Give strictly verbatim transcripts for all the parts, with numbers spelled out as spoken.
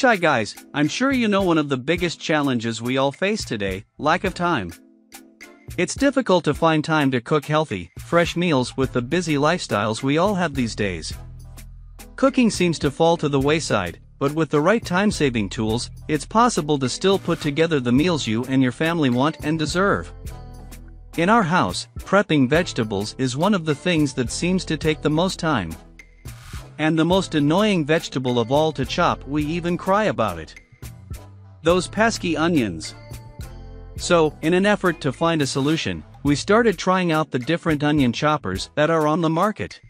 Hi guys, I'm sure you know one of the biggest challenges we all face today, lack of time. It's difficult to find time to cook healthy, fresh meals with the busy lifestyles we all have these days. Cooking seems to fall to the wayside, but with the right time-saving tools, it's possible to still put together the meals you and your family want and deserve. In our house, prepping vegetables is one of the things that seems to take the most time. And the most annoying vegetable of all to chop, we even cry about it. Those pesky onions. So, in an effort to find a solution, we started trying out the different onion choppers that are on the market.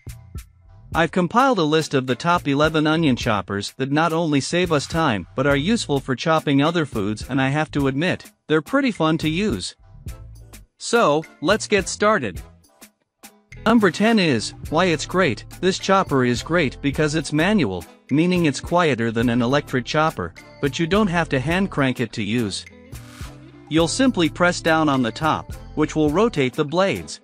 I've compiled a list of the top eleven onion choppers that not only save us time but are useful for chopping other foods, and I have to admit, they're pretty fun to use. So, let's get started. Number ten is why it's great. This chopper is great because it's manual, meaning it's quieter than an electric chopper, but you don't have to hand crank it to use. You'll simply press down on the top, which will rotate the blades.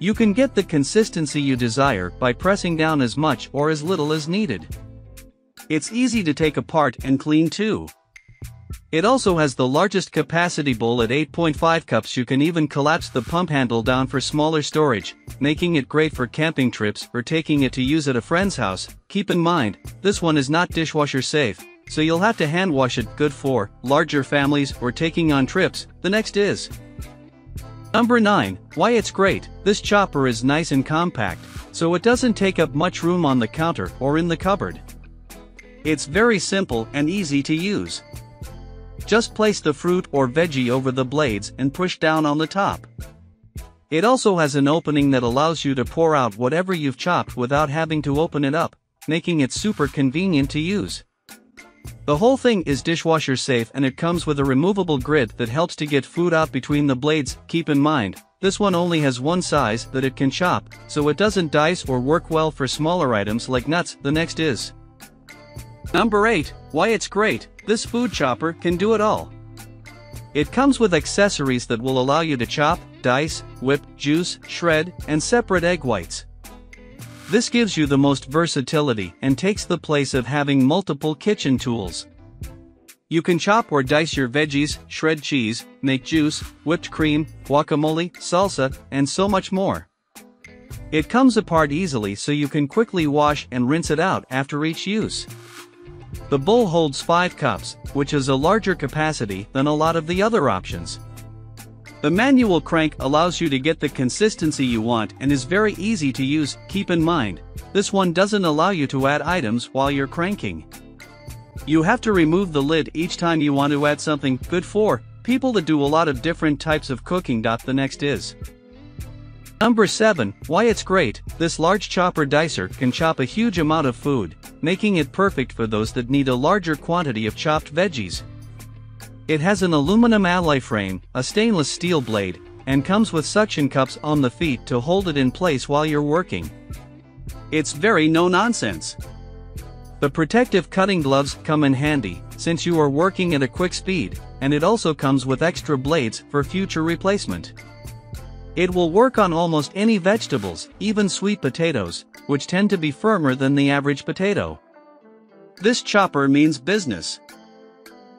You can get the consistency you desire by pressing down as much or as little as needed. It's easy to take apart and clean too. It also has the largest capacity bowl at eight point five cups. You can even collapse the pump handle down for smaller storage, making it great for camping trips or taking it to use at a friend's house. Keep in mind, this one is not dishwasher safe, so you'll have to hand wash it. Good for larger families or taking on trips. The next is Number nine, why it's great. This chopper is nice and compact, so it doesn't take up much room on the counter or in the cupboard. It's very simple and easy to use. Just place the fruit or veggie over the blades and push down on the top. It also has an opening that allows you to pour out whatever you've chopped without having to open it up, making it super convenient to use. The whole thing is dishwasher safe, and it comes with a removable grid that helps to get food out between the blades. Keep in mind, this one only has one size that it can chop, so it doesn't dice or work well for smaller items like nuts. The next is Number eight, why it's great. This food chopper can do it all. It comes with accessories that will allow you to chop, dice, whip, juice, shred, and separate egg whites. This gives you the most versatility and takes the place of having multiple kitchen tools. You can chop or dice your veggies, shred cheese, make juice, whipped cream, guacamole, salsa, and so much more. It comes apart easily, so you can quickly wash and rinse it out after each use. The bowl holds five cups, which is a larger capacity than a lot of the other options. The manual crank allows you to get the consistency you want and is very easy to use. Keep in mind, this one doesn't allow you to add items while you're cranking. You have to remove the lid each time you want to add something. Good for people that do a lot of different types of cooking. The next is Number seven, why it's great. This large chopper dicer can chop a huge amount of food, making it perfect for those that need a larger quantity of chopped veggies. It has an aluminum alloy frame, a stainless steel blade, and comes with suction cups on the feet to hold it in place while you're working. It's very no-nonsense. The protective cutting gloves come in handy, since you are working at a quick speed, and it also comes with extra blades for future replacement. It will work on almost any vegetables, even sweet potatoes, which tend to be firmer than the average potato. This chopper means business.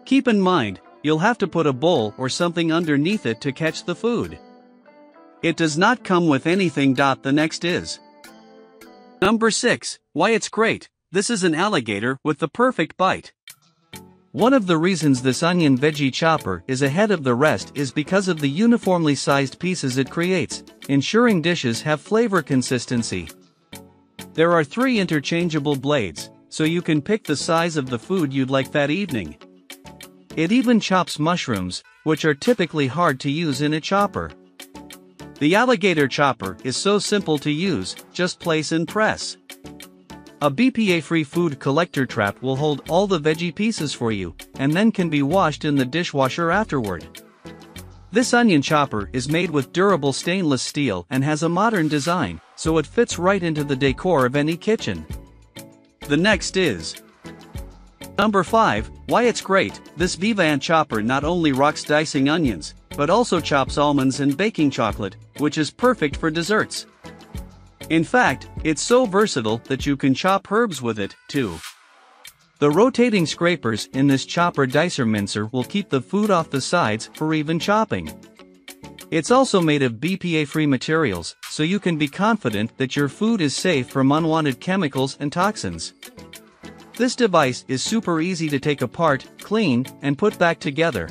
Keep in mind, you'll have to put a bowl or something underneath it to catch the food. It does not come with anything. The next is Number six, why it's great. This is an alligator with the perfect bite. One of the reasons this onion veggie chopper is ahead of the rest is because of the uniformly sized pieces it creates, ensuring dishes have flavor consistency. There are three interchangeable blades, so you can pick the size of the food you'd like that evening. It even chops mushrooms, which are typically hard to use in a chopper. The alligator chopper is so simple to use, just place and press. A B P A-free food collector trap will hold all the veggie pieces for you, and then can be washed in the dishwasher afterward. This onion chopper is made with durable stainless steel and has a modern design, so it fits right into the decor of any kitchen. The next is Number five, why it's great. This Vivaant chopper not only rocks dicing onions, but also chops almonds and baking chocolate, which is perfect for desserts. In fact, it's so versatile that you can chop herbs with it, too. The rotating scrapers in this chopper dicer mincer will keep the food off the sides for even chopping. It's also made of B P A-free materials, so you can be confident that your food is safe from unwanted chemicals and toxins. This device is super easy to take apart, clean, and put back together.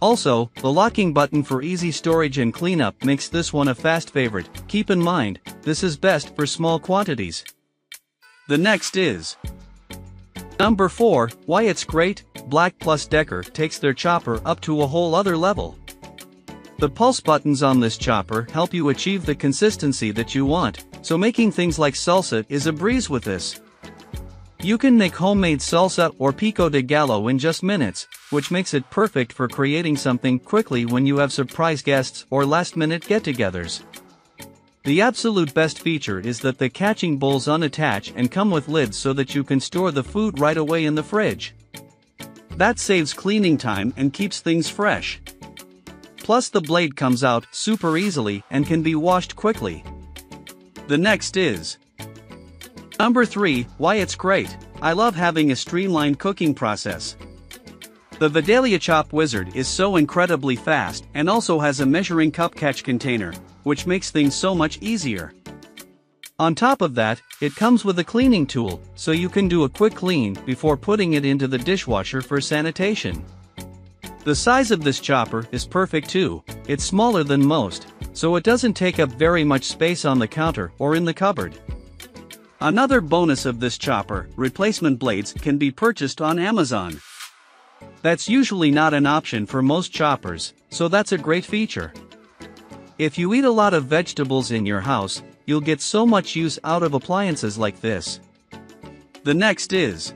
Also, the locking button for easy storage and cleanup makes this one a fast favorite. Keep in mind, this is best for small quantities. The next is Number four, why it's great, BLACK+DECKER takes their chopper up to a whole other level. The pulse buttons on this chopper help you achieve the consistency that you want, so making things like salsa is a breeze with this. You can make homemade salsa or pico de gallo in just minutes, which makes it perfect for creating something quickly when you have surprise guests or last-minute get-togethers. The absolute best feature is that the catching bowls unattach and come with lids so that you can store the food right away in the fridge. That saves cleaning time and keeps things fresh. Plus the blade comes out super easily and can be washed quickly. The next is Number three, why it's great. I love having a streamlined cooking process. The Vidalia Chop Wizard is so incredibly fast and also has a measuring cup catch container, which makes things so much easier. On top of that, it comes with a cleaning tool, so you can do a quick clean before putting it into the dishwasher for sanitation. The size of this chopper is perfect too. It's smaller than most, so it doesn't take up very much space on the counter or in the cupboard. Another bonus of this chopper, replacement blades can be purchased on Amazon. That's usually not an option for most choppers, so that's a great feature. If you eat a lot of vegetables in your house, you'll get so much use out of appliances like this. The next is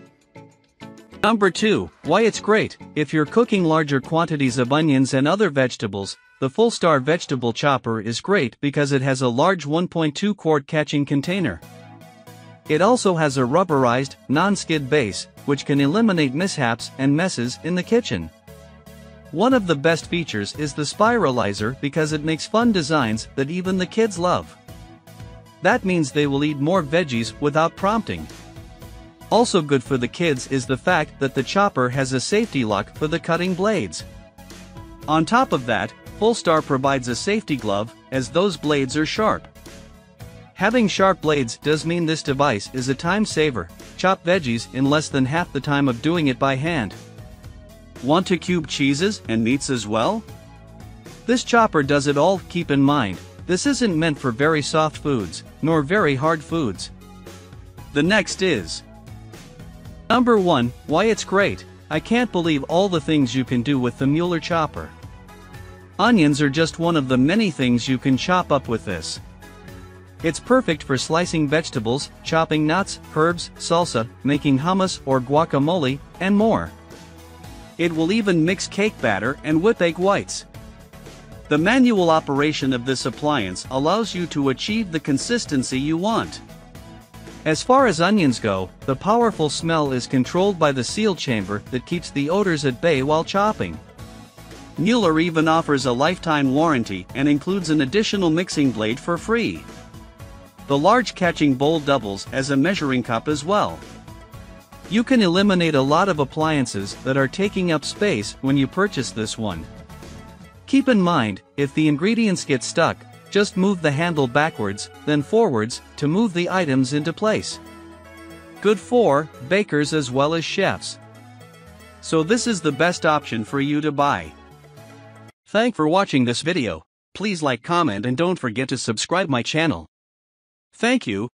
Number two, why it's great. If you're cooking larger quantities of onions and other vegetables, the Fullstar vegetable chopper is great because it has a large one point two quart catching container. It also has a rubberized, non-skid base, which can eliminate mishaps and messes in the kitchen. One of the best features is the spiralizer because it makes fun designs that even the kids love. That means they will eat more veggies without prompting. Also good for the kids is the fact that the chopper has a safety lock for the cutting blades. On top of that, Fullstar provides a safety glove, as those blades are sharp. Having sharp blades does mean this device is a time saver. Chop veggies in less than half the time of doing it by hand. Want to cube cheeses and meats as well? This chopper does it all. Keep in mind, this isn't meant for very soft foods, nor very hard foods. The next is Number one, why it's great. I can't believe all the things you can do with the Mueller chopper. Onions are just one of the many things you can chop up with this. It's perfect for slicing vegetables, chopping nuts, herbs, salsa, making hummus or guacamole, and more. It will even mix cake batter and whip egg whites. The manual operation of this appliance allows you to achieve the consistency you want. As far as onions go, the powerful smell is controlled by the seal chamber that keeps the odors at bay while chopping. Mueller even offers a lifetime warranty and includes an additional mixing blade for free. The large catching bowl doubles as a measuring cup as well. You can eliminate a lot of appliances that are taking up space when you purchase this one. Keep in mind, if the ingredients get stuck, just move the handle backwards, then forwards, to move the items into place. Good for bakers as well as chefs. So this is the best option for you to buy. Thanks for watching this video. Please like, comment, and don't forget to subscribe my channel. Thank you.